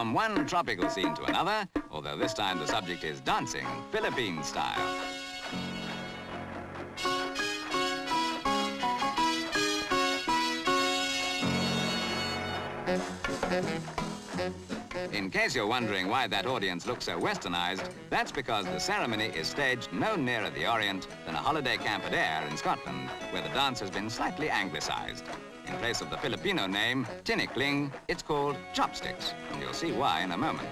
From one tropical scene to another, although this time the subject is dancing, Philippine style. In case you're wondering why that audience looks so westernized, that's because the ceremony is staged no nearer the Orient than a holiday camp at Ayr in Scotland, where the dance has been slightly anglicized. In place of the Filipino name, Tinikling, it's called Chopsticks, and you'll see why in a moment.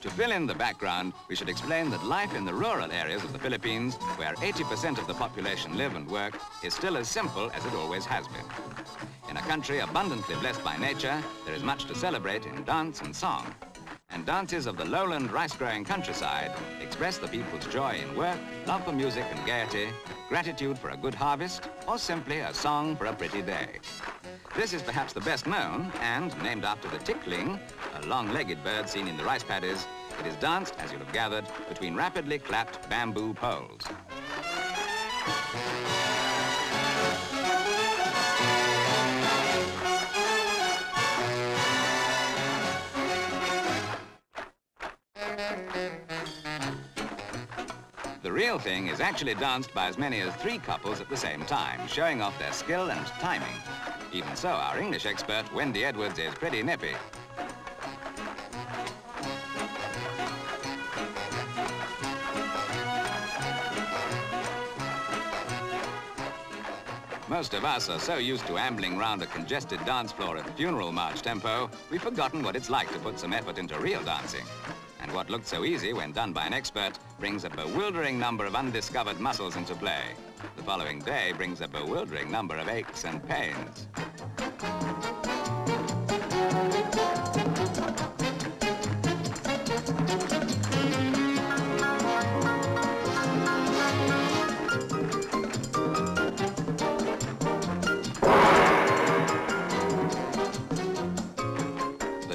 To fill in the background, we should explain that life in the rural areas of the Philippines, where 80% of the population live and work, is still as simple as it always has been. In a country abundantly blessed by nature, there is much to celebrate in dance and song. And dances of the lowland rice-growing countryside express the people's joy in work, love for music and gaiety, gratitude for a good harvest, or simply a song for a pretty day. This is perhaps the best known, and named after the tickling, a long-legged bird seen in the rice paddies, it is danced, as you'll have gathered, between rapidly clapped bamboo poles. The real thing is actually danced by as many as 3 couples at the same time, showing off their skill and timing. Even so, our English expert, Wendy Edwards, is pretty nippy. Most of us are so used to ambling round a congested dance floor at funeral march tempo, we've forgotten what it's like to put some effort into real dancing. And what looked so easy when done by an expert brings a bewildering number of undiscovered muscles into play. The following day brings a bewildering number of aches and pains.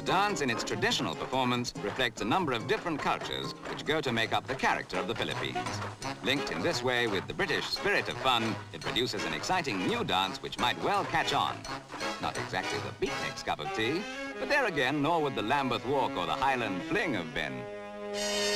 Dance in its traditional performance reflects a number of different cultures which go to make up the character of the Philippines. Linked in this way with the British spirit of fun, it produces an exciting new dance which might well catch on. Not exactly the beatnik's cup of tea, but there again, nor would the Lambeth Walk or the Highland Fling have been.